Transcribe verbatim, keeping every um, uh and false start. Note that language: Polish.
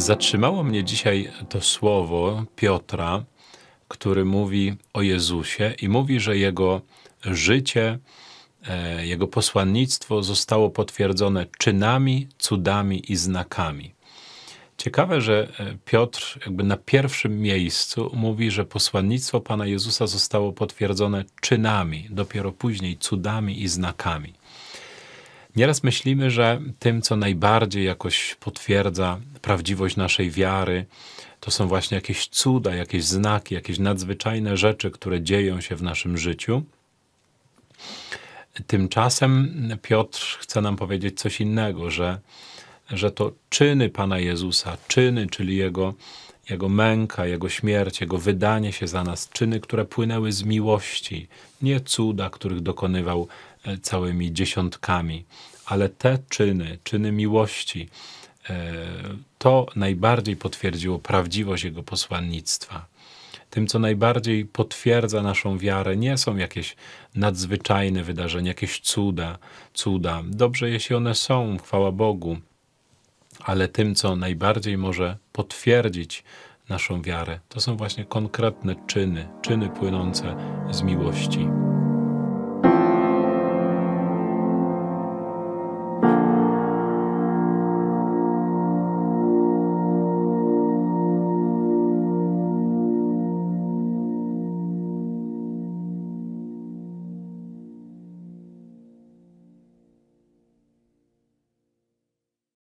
Zatrzymało mnie dzisiaj to słowo Piotra, który mówi o Jezusie i mówi, że Jego życie, Jego posłannictwo zostało potwierdzone czynami, cudami i znakami. Ciekawe, że Piotr jakby na pierwszym miejscu mówi, że posłannictwo Pana Jezusa zostało potwierdzone czynami, dopiero później cudami i znakami. Nieraz myślimy, że tym, co najbardziej jakoś potwierdza prawdziwość naszej wiary, to są właśnie jakieś cuda, jakieś znaki, jakieś nadzwyczajne rzeczy, które dzieją się w naszym życiu. Tymczasem Piotr chce nam powiedzieć coś innego, że, że to czyny Pana Jezusa, czyny, czyli Jego, Jego męka, Jego śmierć, Jego wydanie się za nas, czyny, które płynęły z miłości, nie cuda, których dokonywał całymi dziesiątkami, ale te czyny, czyny miłości, to najbardziej potwierdziło prawdziwość Jego posłannictwa. Tym, co najbardziej potwierdza naszą wiarę, nie są jakieś nadzwyczajne wydarzenia, jakieś cuda, cuda. Dobrze, jeśli one są, chwała Bogu, ale tym, co najbardziej może potwierdzić naszą wiarę, to są właśnie konkretne czyny, czyny płynące z miłości.